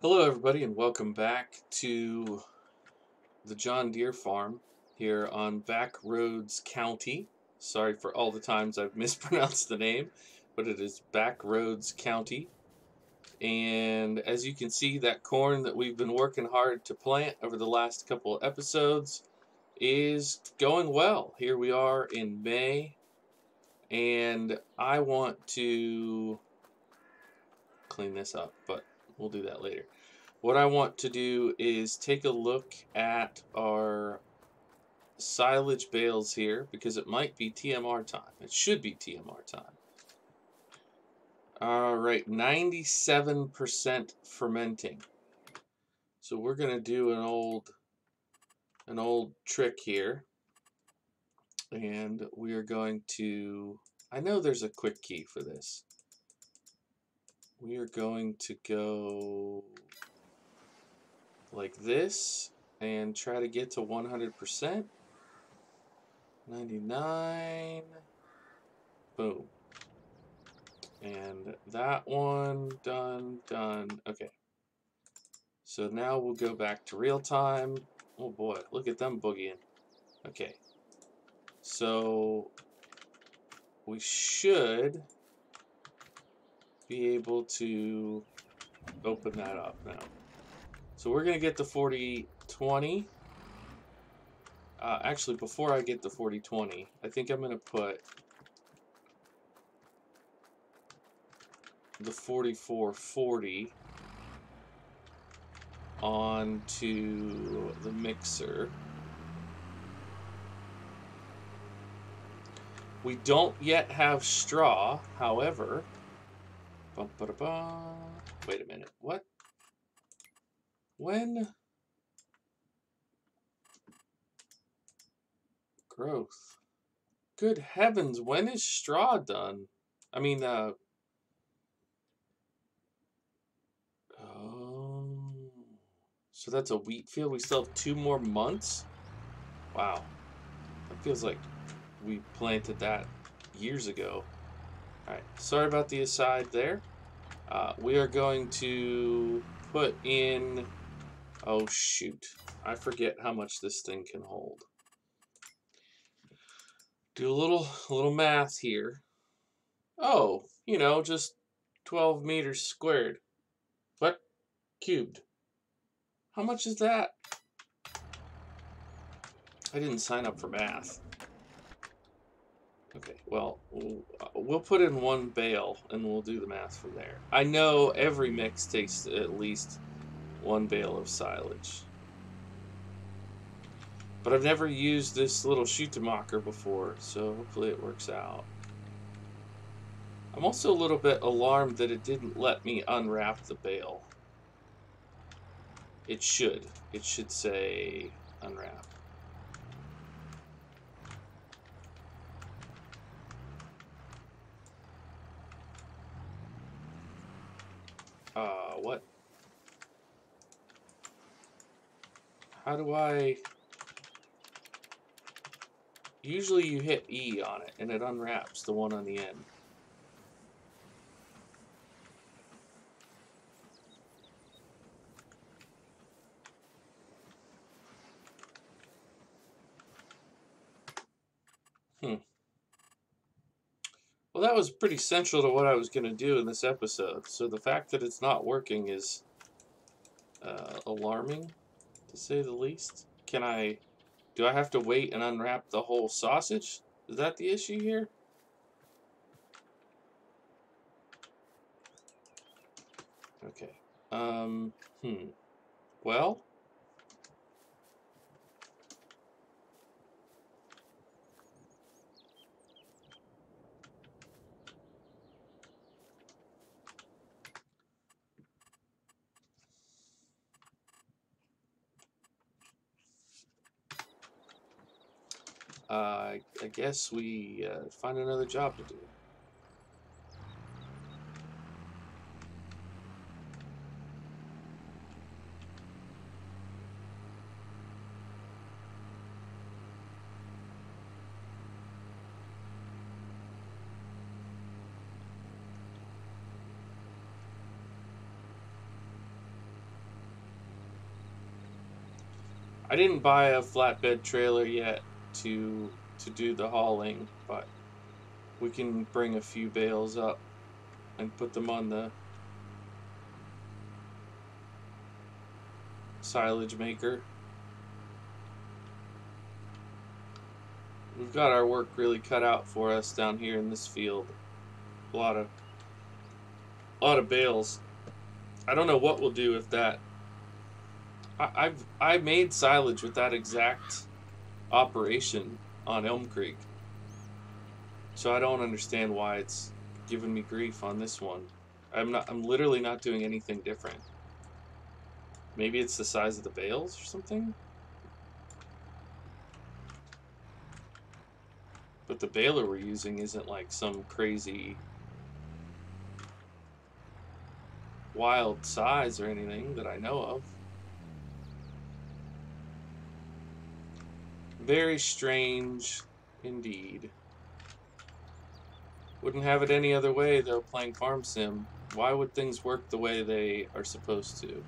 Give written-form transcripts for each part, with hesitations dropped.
Hello everybody and welcome back to the John Deere farm here on Back Roads County. Sorry for all the times I've mispronounced the name, but it is Back Roads County. And as you can see, that corn that we've been working hard to plant over the last couple of episodes is going well. Here we are in May, and I want to clean this up, but we'll do that later. What I want to do is take a look at our silage bales here, because it might be TMR time. It should be TMR time. All right, 97% fermenting. So we're gonna do an old trick here, and we are going to, I know there's a quick key for this. We are going to go like this and try to get to 100%. 99. Boom. And that one, done, done. Okay. So now we'll go back to real time. Oh boy, look at them boogieing. Okay. So we should be able to open that up now. So we're gonna get the 40/20. Actually, before I get the 40/20, I think I'm gonna put the 44/40 onto the mixer. We don't yet have straw, however. Wait a minute, what? When? Growth. Good heavens, when is straw done? I mean, oh, so that's a wheat field. We still have 2 more months? Wow. That feels like we planted that years ago. Alright, sorry about the aside there. We are going to put in, oh shoot, I forget how much this thing can hold. Do a little math here. Oh, you know, just 12 meters squared. What? Cubed. How much is that? I didn't sign up for math. Okay, well, we'll put in 1 bale and we'll do the math from there. I know every mix takes at least 1 bale of silage, but I've never used this little Schutemacher before, so hopefully it works out. I'm also a little bit alarmed that it didn't let me unwrap the bale. It should say unwrap. What? How do I? Usually you hit E on it and it unwraps the one on the end. Well, that was pretty central to what I was going to do in this episode, so the fact that it's not working is alarming, to say the least. Do I have to wait and unwrap the whole sausage? Is that the issue here? Okay. Well, I guess we find another job to do. I didn't buy a flatbed trailer yet to do the hauling, but we can bring a few bales up and put them on the silage maker. We've got our work really cut out for us down here in this field. A lot of bales. I don't know what we'll do with that. I made silage with that exact operation on Elm Creek, so I don't understand why it's giving me grief on this one. I'm literally not doing anything different. Maybe it's the size of the bales or something? But the baler we're using isn't like some crazy wild size or anything that I know of. Very strange indeed. Wouldn't have it any other way though, playing Farm Sim. Why would things work the way they are supposed to?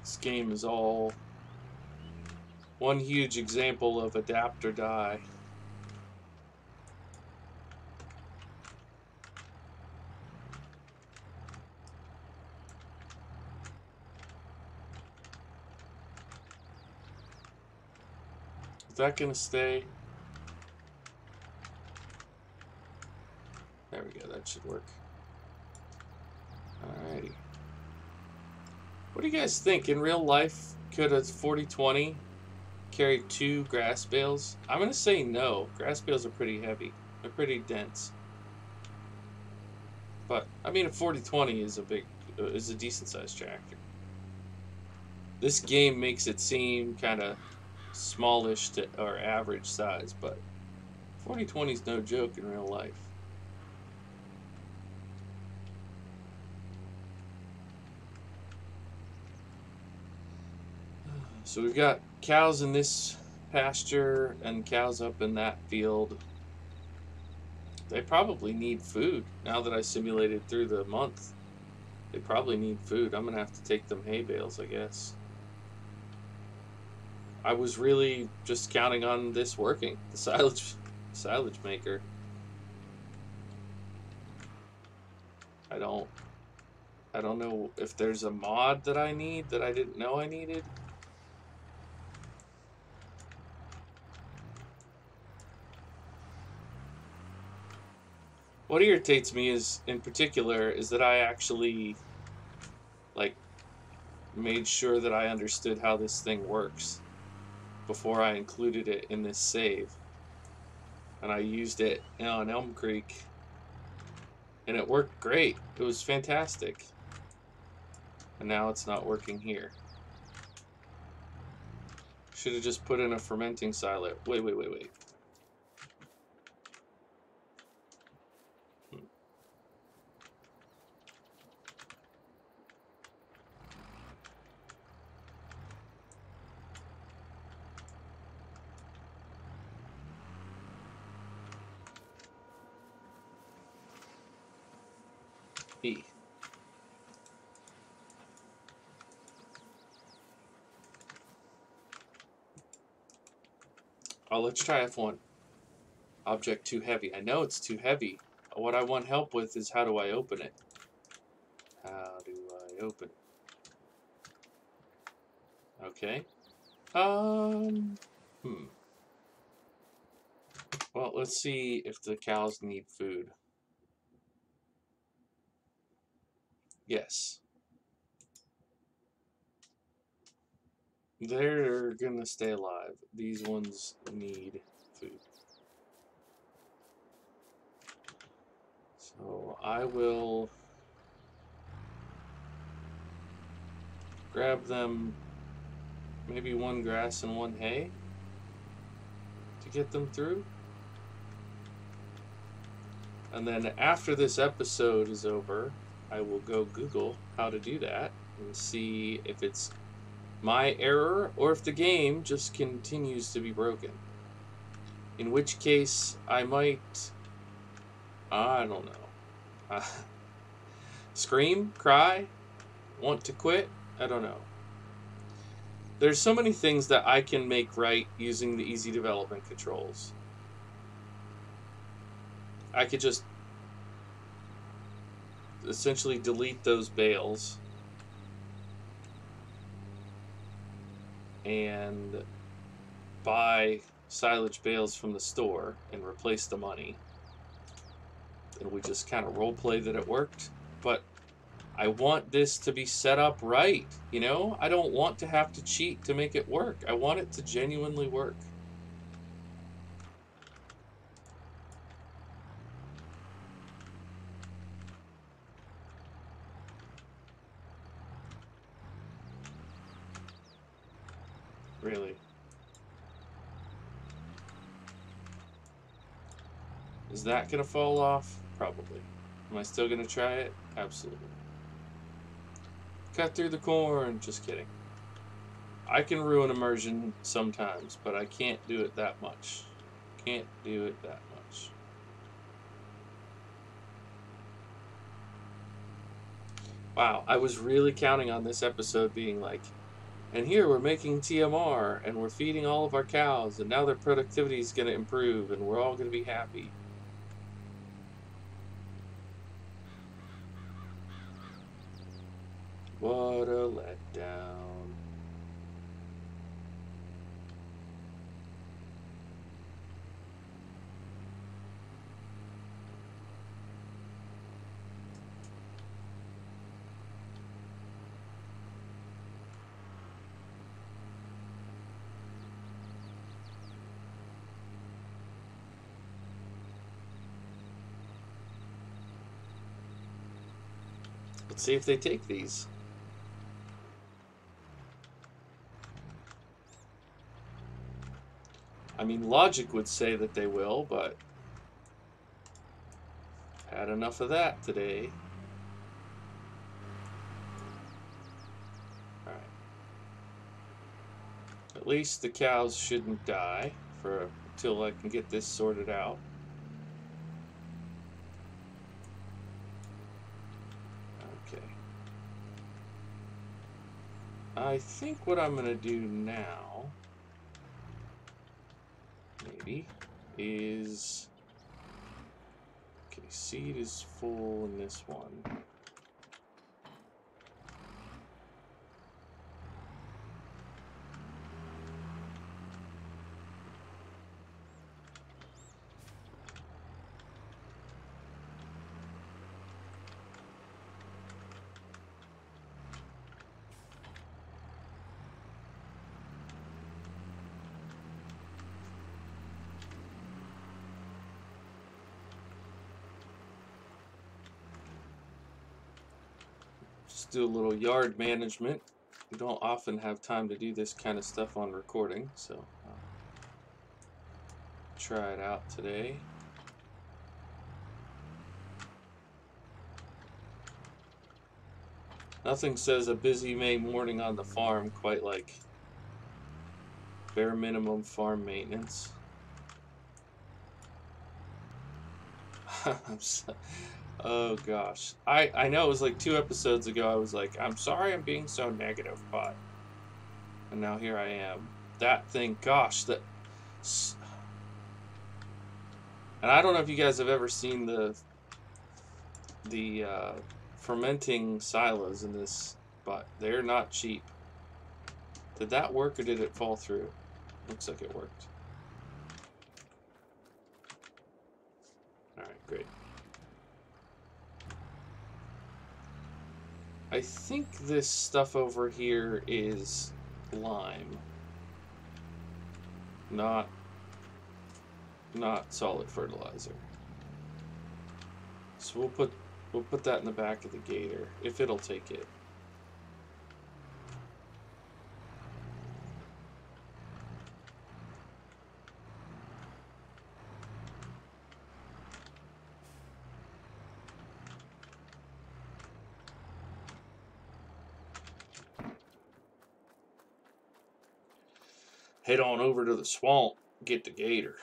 This game is all one huge example of adapt or die. Is that gonna stay? There we go, that should work. Alrighty. What do you guys think? In real life, could a 40-20 carry 2 grass bales? I'm gonna say no. Grass bales are pretty heavy. They're pretty dense. But I mean, a 40-20 is a decent sized tractor. This game makes it seem kinda smallish to or average size, but 40-20 is no joke in real life. So we've got cows in this pasture and cows up in that field. They probably need food. Now that I simulated through the month, they probably need food. I'm gonna have to take them hay bales, I guess. I was really just counting on this working, the silage maker. I don't know if there's a mod that I need that I didn't know I needed. What irritates me is, in particular, is that I actually like made sure that I understood how this thing works before I included it in this save. And I used it on Elm Creek and it worked great. It was fantastic. And now it's not working here. Should have just put in a fermenting silo. Wait. Oh, let's try F1. Object too heavy. I know it's too heavy. What I want help with is how do I open it? How do I open it? Okay. Well, let's see if the cows need food. Yes. They're gonna stay alive. These ones need food. So I will grab them, maybe one grass and one hay to get them through. And then after this episode is over, I will go Google how to do that and see if it's my error or if the game just continues to be broken. In which case, I might, I don't know, scream, cry, want to quit, I don't know. There's so many things that I can make right using the easy development controls. I could just essentially delete those bales and buy silage bales from the store and replace the money. And we just kind of role play that it worked. But I want this to be set up right, you know? I don't want to have to cheat to make it work. I want it to genuinely work. Really. Is that gonna fall off? Probably. Am I still gonna try it? Absolutely. Cut through the corn. Just kidding. I can ruin immersion sometimes, but I can't do it that much. Can't do it that much. Wow, I was really counting on this episode being like, and here we're making TMR, and we're feeding all of our cows, and now their productivity is going to improve, and we're all going to be happy. What a letdown. Let's see if they take these. I mean, logic would say that they will, but I've had enough of that today. All right. At least the cows shouldn't die for until I can get this sorted out. Okay. I think what I'm going to do now is, okay, seed is full in this one. Do a little yard management. We don't often have time to do this kind of stuff on recording, so I'll try it out today. Nothing says a busy May morning on the farm quite like bare minimum farm maintenance. I'm sorry. Oh gosh, I know it was like 2 episodes ago I was like, I'm sorry I'm being so negative, but, and now here I am. That thing, gosh, that, and I don't know if you guys have ever seen the fermenting silos in this, but they're not cheap. Did that work or did it fall through? Looks like it worked. All right, great. I think this stuff over here is lime, not solid fertilizer. So we'll put that in the back of the gator if it'll take it. Head on over to the swamp, get the gator.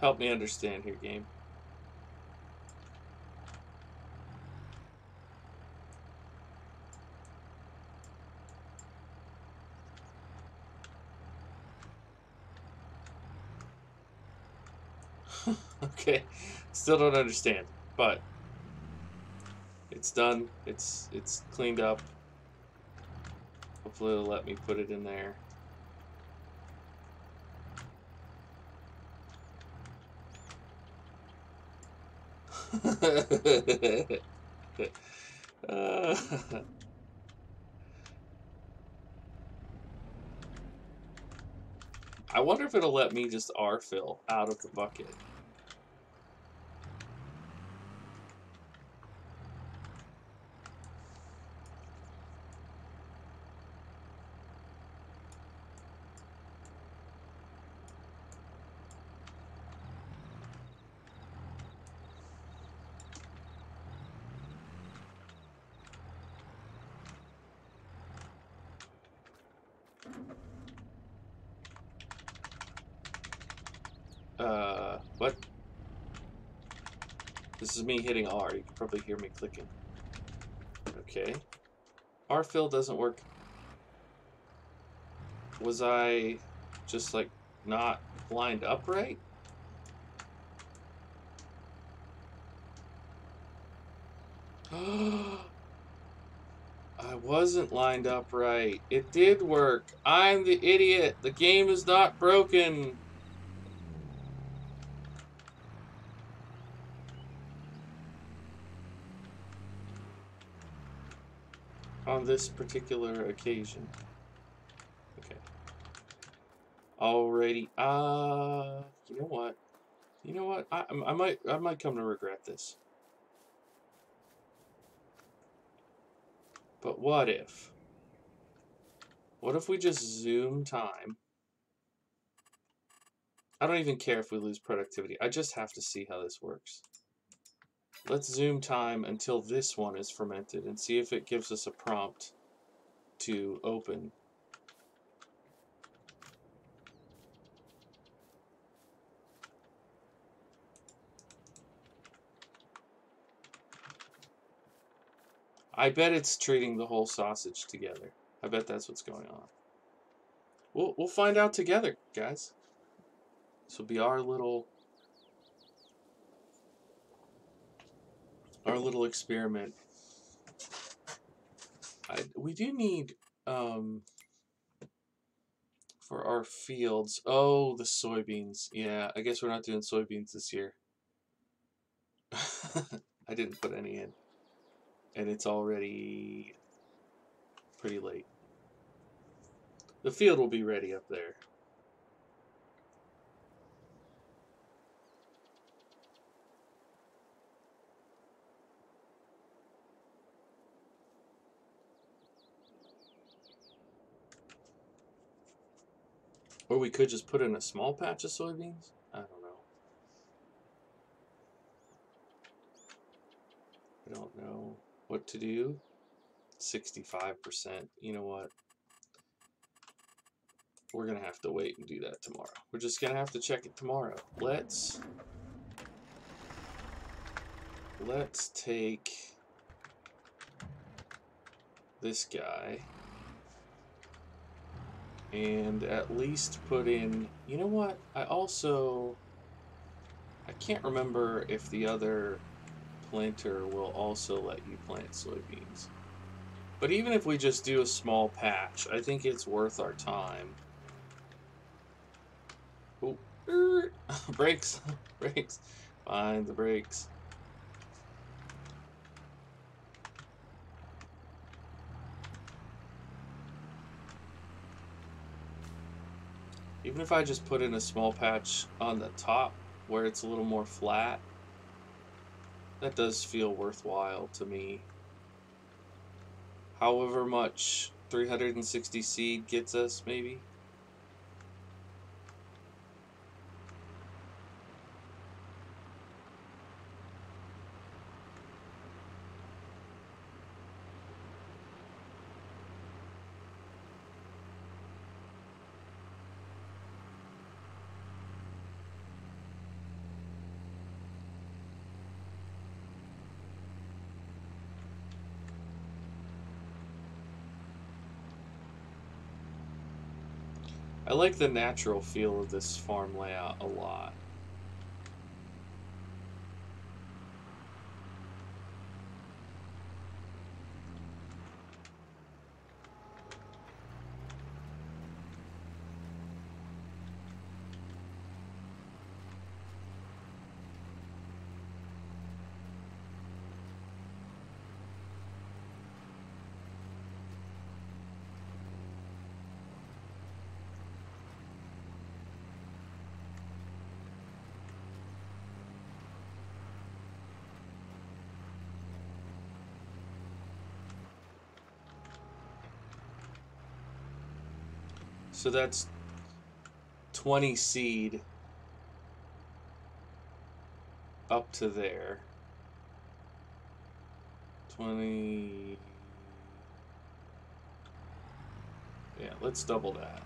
Help me understand here, game. Okay, still don't understand, but it's done. It's cleaned up. Hopefully it'll let me put it in there. I wonder if it'll let me just R-fill out of the bucket. What? This is me hitting R. You can probably hear me clicking. Okay. R fill doesn't work. Was I just like not lined up right? I wasn't lined up right. It did work. I'm the idiot. The game is not broken. On this particular occasion. Okay. Alrighty. You know what? You know what? I might come to regret this. But what if? What if we just zoom time? I don't even care if we lose productivity. I just have to see how this works. Let's zoom time until this one is fermented and see if it gives us a prompt to open. I bet it's treating the whole sausage together. I bet that's what's going on. We'll find out together, guys. This will be our little... our little experiment. We do need for our fields. Oh, the soybeans. Yeah, I guess we're not doing soybeans this year. I didn't put any in, and it's already pretty late. The field will be ready up there. Or we could just put in a small patch of soybeans? I don't know. I don't know what to do. 65%. You know what? We're going to have to wait and do that tomorrow. We're just going to have to check it tomorrow. Let's take this guy and at least put in, you know what, I can't remember if the other planter will also let you plant soybeans, but even if we just do a small patch, I think it's worth our time. Oh, brakes, brakes, find the brakes. Even if I just put in a small patch on the top where it's a little more flat, that does feel worthwhile to me. however much 360 seed gets us, maybe. I like the natural feel of this farm layout a lot. So that's 20 seed up to there. 20. Yeah, let's double that.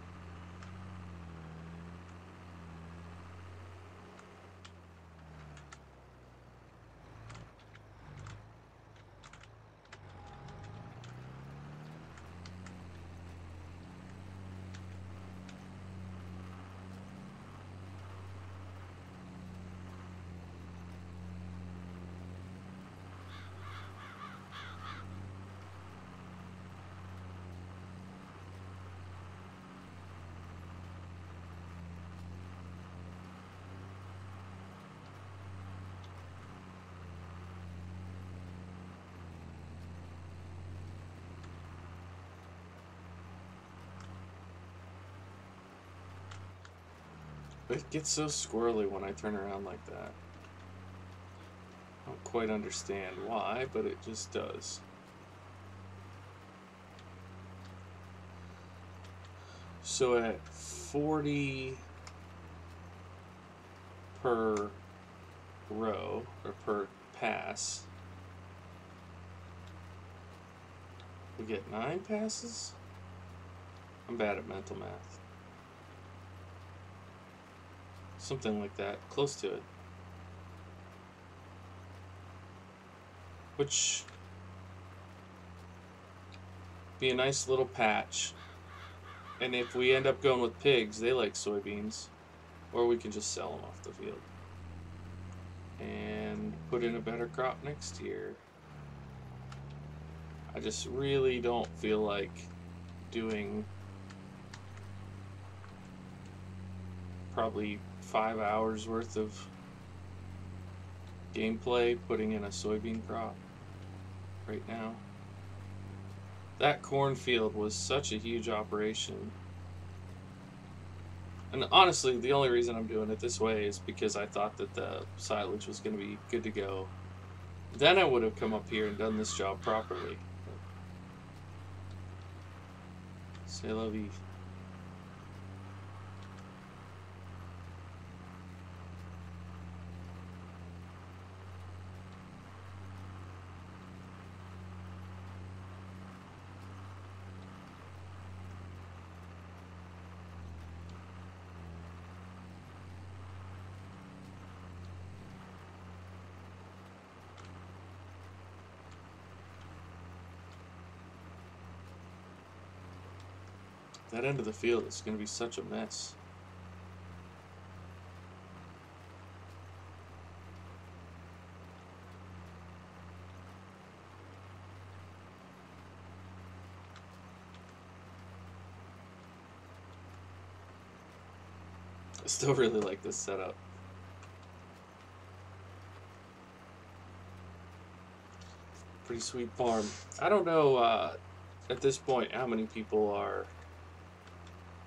It gets so squirrely when I turn around like that. I don't quite understand why, but it just does. So at 40 per row, or per pass, we get 9 passes? I'm bad at mental math. Something like that, close to it. Which be a nice little patch. And if we end up going with pigs, they like soybeans, or we can just sell them off the field and put in a better crop next year. I just really don't feel like doing probably 5 hours worth of gameplay putting in a soybean crop right now. That cornfield was such a huge operation. And honestly, the only reason I'm doing it this way is because I thought that the silage was going to be good to go. Then I would have come up here and done this job properly. C'est la vie. That end of the field is going to be such a mess. I still really like this setup. Pretty sweet farm. I don't know at this point how many people are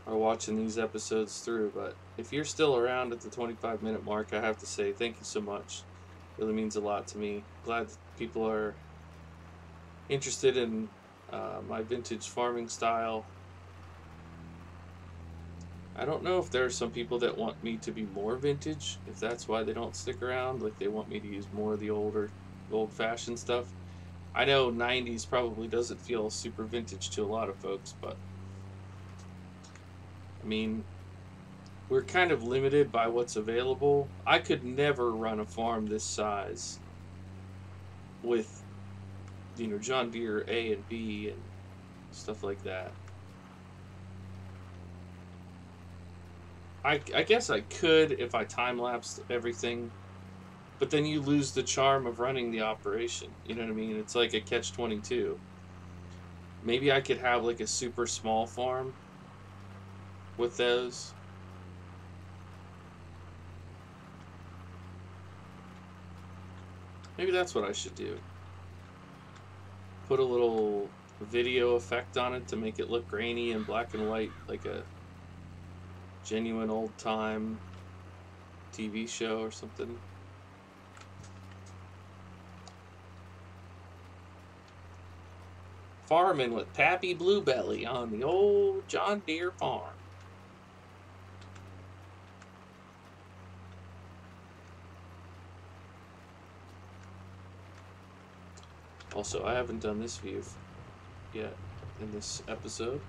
watching these episodes through, but if you're still around at the 25-minute mark, I have to say thank you so much. It really means a lot to me. Glad that people are interested in my vintage farming style. I don't know if there are some people that want me to be more vintage, if that's why they don't stick around, like they want me to use more of the older, old-fashioned stuff. I know 90s probably doesn't feel super vintage to a lot of folks, but I mean, we're kind of limited by what's available. I could never run a farm this size with, you know, John Deere A and B and stuff like that. I guess I could if I time-lapsed everything, but then you lose the charm of running the operation. You know what I mean? It's like a catch-22. Maybe I could have like a super small farm with those. Maybe that's what I should do. Put a little video effect on it to make it look grainy and black and white, like a genuine old-time TV show or something. Farming with Pappy Bluebelly on the old John Deere farm. Also, I haven't done this view yet in this episode.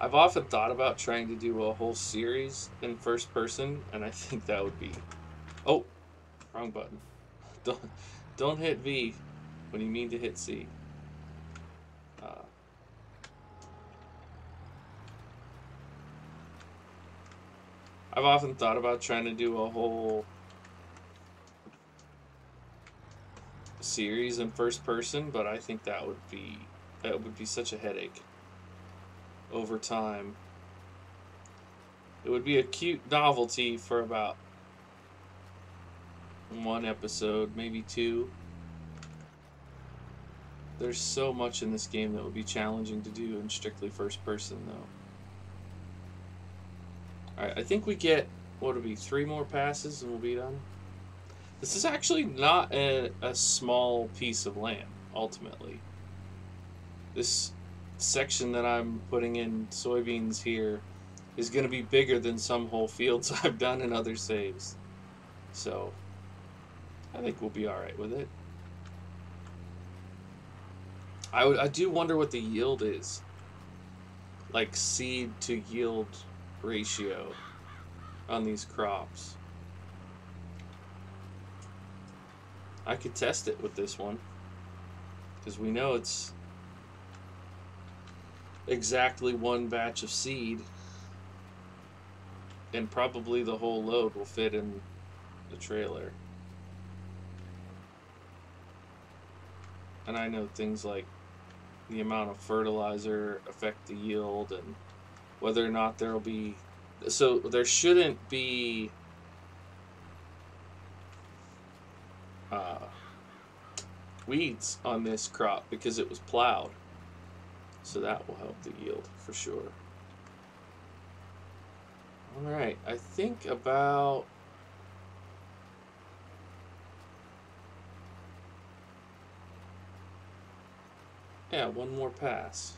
I've often thought about trying to do a whole series in first person, and I think that would be... Oh! Wrong button. Don't hit V when you mean to hit C. I've often thought about trying to do a whole series in first person, but I think that would be such a headache. Over time, it would be a cute novelty for about one episode, maybe two. There's so much in this game that would be challenging to do in strictly first person, though. Alright, I think we get, what would be, 3 more passes and we'll be done. This is actually not a small piece of land, ultimately. This section that I'm putting in soybeans here is going to be bigger than some whole fields I've done in other saves. So, I think we'll be alright with it. I do wonder what the yield is. Like seed to yield ratio on these crops. I could test it with this one, because we know it's exactly 1 batch of seed, and probably the whole load will fit in the trailer. And I know things like the amount of fertilizer affect the yield, and whether or not there will be... So there shouldn't be weeds on this crop because it was plowed. So that will help the yield for sure. Alright, I think about... Yeah, 1 more pass.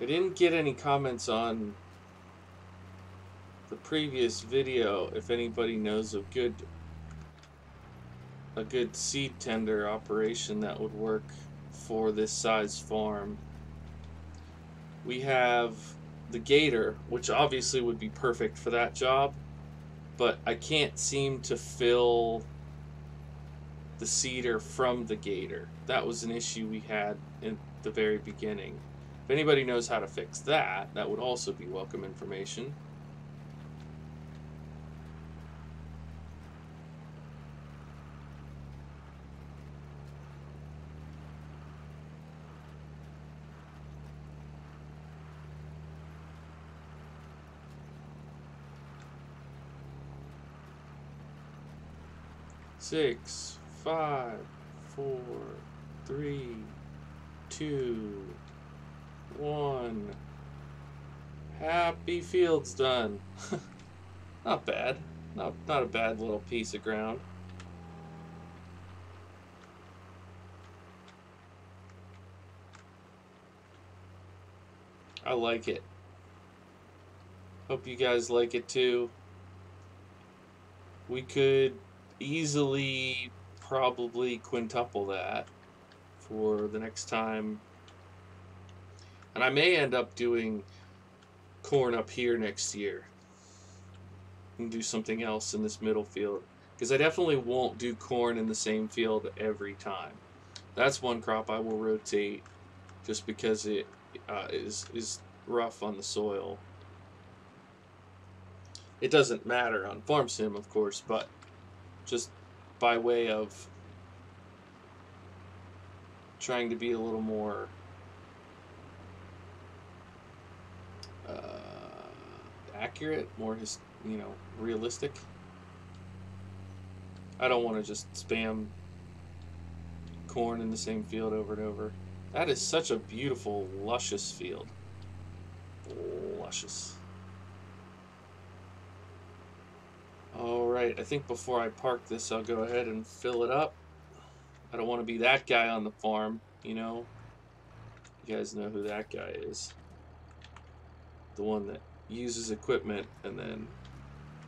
I didn't get any comments on the previous video if anybody knows of a good seed tender operation that would work for this size farm. We have the Gator, which obviously would be perfect for that job, but I can't seem to fill the seeder from the Gator. That was an issue we had in the very beginning. If anybody knows how to fix that, that would also be welcome information. Six, five, four, 3, 2, 1. Happy field's done. Not bad. Not a bad little piece of ground. I like it. Hope you guys like it too. We could easily probably quintuple that for the next time. And I may end up doing corn up here next year and do something else in this middle field, because I definitely won't do corn in the same field every time. That's one crop I will rotate just because it is rough on the soil. It doesn't matter on Farm Sim, of course, but just by way of trying to be a little more accurate, more realistic. I don't want to just spam corn in the same field over and over. That is such a beautiful, luscious field. Luscious. Alright, I think before I park this, I'll go ahead and fill it up. I don't want to be that guy on the farm, you know. You guys know who that guy is. The one that uses equipment and then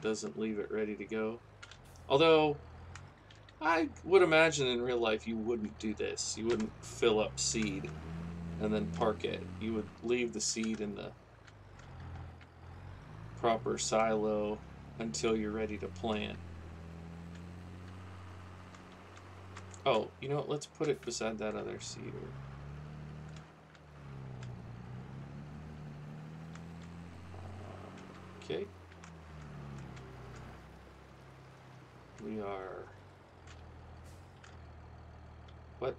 doesn't leave it ready to go. Although, I would imagine in real life you wouldn't do this. You wouldn't fill up seed and then park it. You would leave the seed in the proper silo until you're ready to plant. Oh, you know what? Let's put it beside that other seed. Okay. We are... What?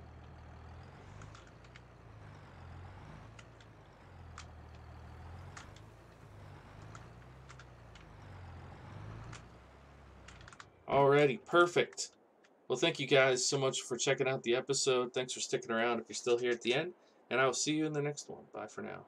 Alrighty, perfect. Well, thank you guys so much for checking out the episode. Thanks for sticking around if you're still here at the end. And I will see you in the next one. Bye for now.